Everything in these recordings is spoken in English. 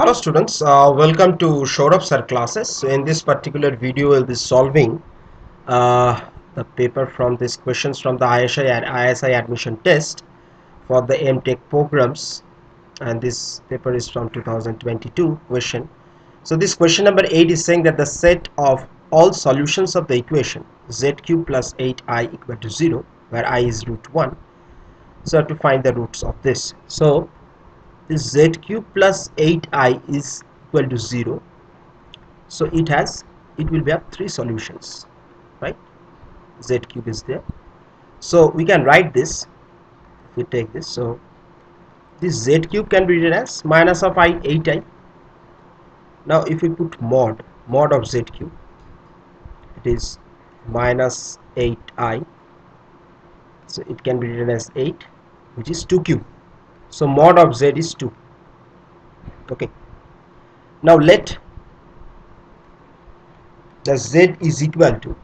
Hello students, welcome to Sourav Sir classes. So in this particular video we'll be solving the paper from these questions from the ISI and ISI admission test for the MTech programs, and this paper is from 2022 question. So this question number 8 is saying that the set of all solutions of the equation ZQ plus 8I equal to 0 where I is root 1. So I have to find the roots of this. So this ZQ plus 8I is equal to 0, so it will have three solutions, right? Z cube is there, so we can write this. If we take this, so this Z cube can be written as minus of I 8I. Now if we put mod of Z cube, it is minus 8I, so it can be written as 8, which is 2 cube. So mod of Z is 2. Okay, now let the Z is equal to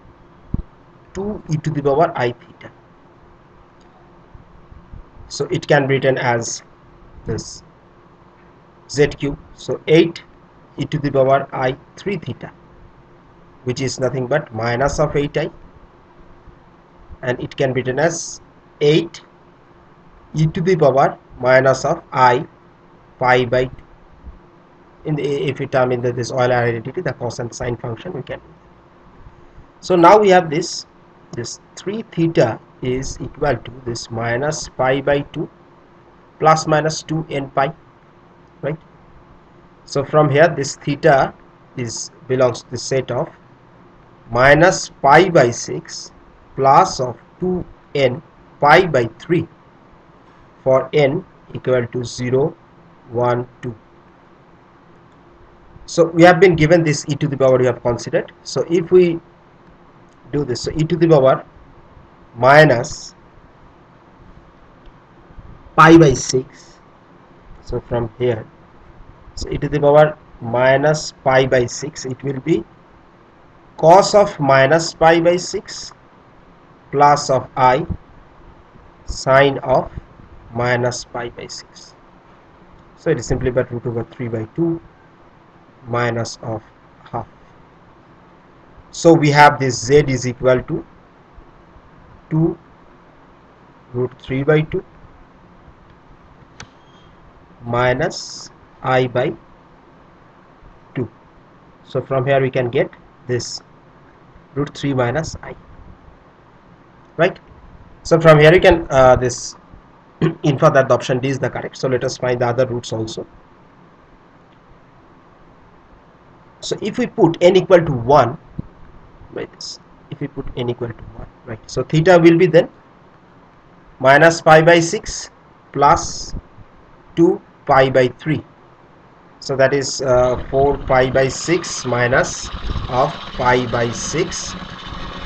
2 e to the power I theta, so it can be written as this Z cube, so 8 e to the power I 3 theta, which is nothing but minus of 8i, and it can be written as 8 e to the power minus of I pi by in the if we term in this Euler identity, the cos and sine function we can. So now we have this 3 theta is equal to this minus pi by 2 plus minus 2 n pi, right? So from here this theta belongs to the set of minus pi by 6 plus of 2 n pi by 3 for n equal to 0, 1, 2. So we have been given this e to the power we have considered. So if we do this, so e to the power minus pi by 6. So from here, so e to the power minus pi by 6, it will be cos of minus pi by 6 plus of I sine of minus pi by 6. So it is simply but root over 3 by 2 minus of half. So we have this Z is equal to 2 root 3 by 2 minus I by 2. So from here we can get this root 3 minus I, right? So from here you can this infer that the option D is the correct. So let us find the other roots also. So if we put n equal to 1 by this, if we put n equal to 1, right? So theta will be then minus pi by 6 plus 2 pi by 3. So that is 4 pi by 6 minus of pi by 6,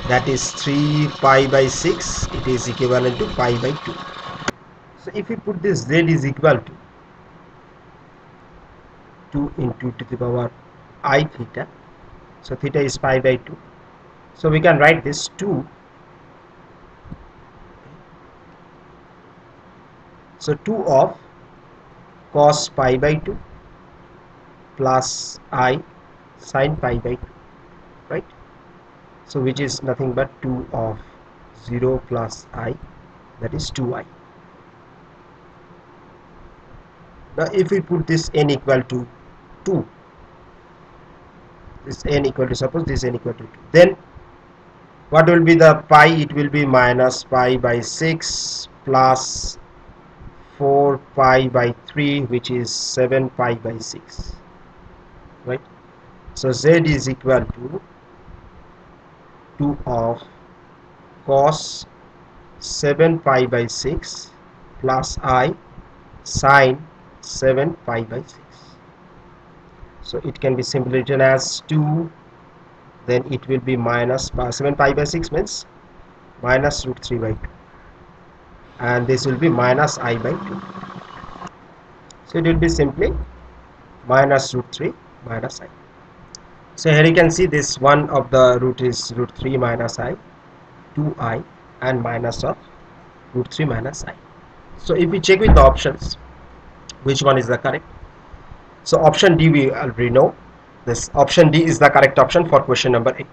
that is 3 pi by 6, it is equivalent to pi by 2. So if we put this Z is equal to 2 into to the power I theta, so theta is pi by 2, so we can write this 2, so 2 of cos pi by 2 plus I sine pi by 2, right? So which is nothing but 2 of 0 plus I, that is 2i. Now if we put this n equal to 2, this n equal to, suppose this n equal to 2, then what will be the pi? It will be minus pi by 6 plus 4 pi by 3, which is 7 pi by 6, right? So Z is equal to 2 of cos 7 pi by 6 plus I sine 7 pi by 6. So it can be simply written as 2, then it will be minus 7 pi by 6 means minus root 3 by 2, and this will be minus I by 2. So it will be simply minus root 3 minus I. So here you can see this one of the root is root 3 minus I, 2i, and minus of root 3 minus I. So if we check with the options, which one is the correct? So option D we already know. This option D is the correct option for question number 8.